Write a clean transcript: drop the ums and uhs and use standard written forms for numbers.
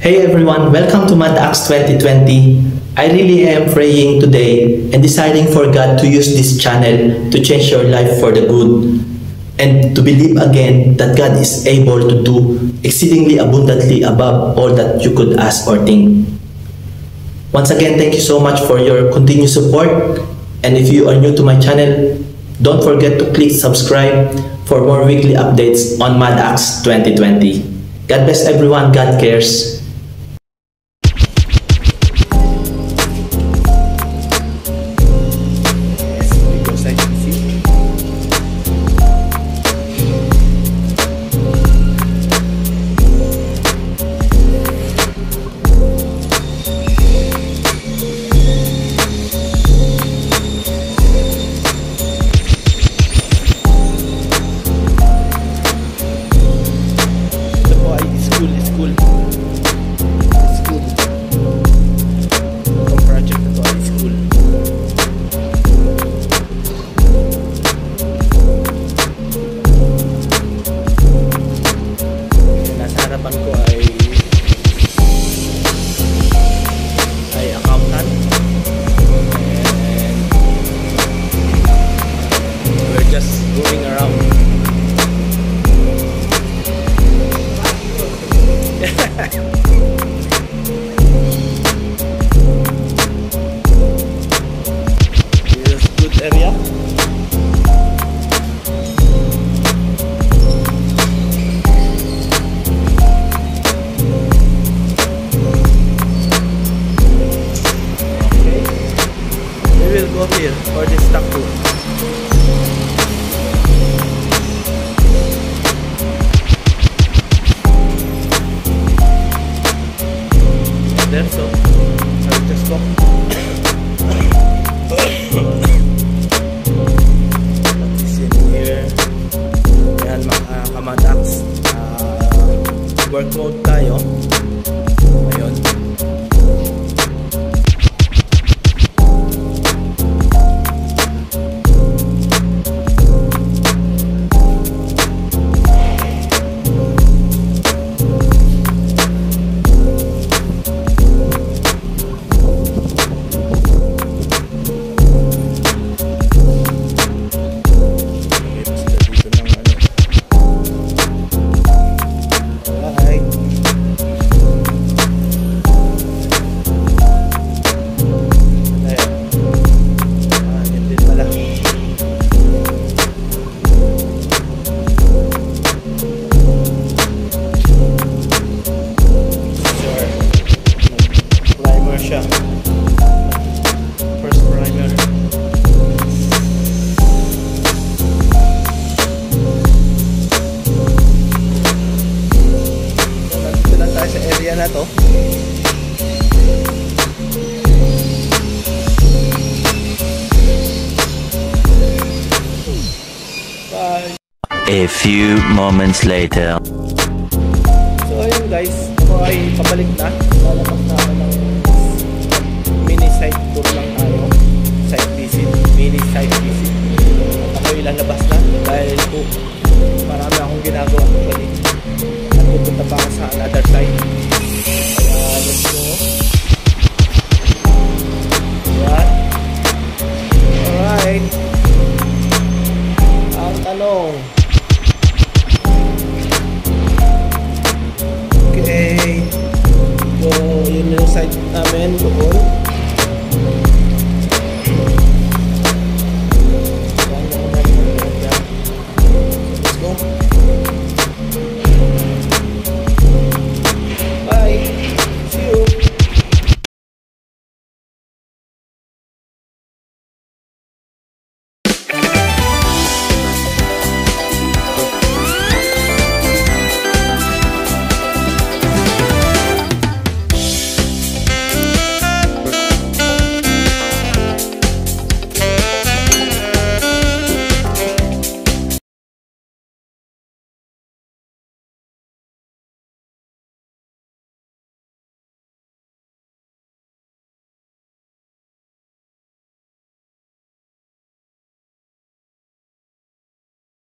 Hey everyone, welcome to MADACTS 2020. I really am praying today and deciding for God to use this channel to change your life for the good and to believe again that God is able to do exceedingly abundantly above all that you could ask or think. Once again, thank you so much for your continued support, and if you are new to my channel, don't forget to click subscribe for more weekly updates on MADACTS 2020. God bless everyone, God cares. A few moments later. So ayun guys, ako ay pabalik na.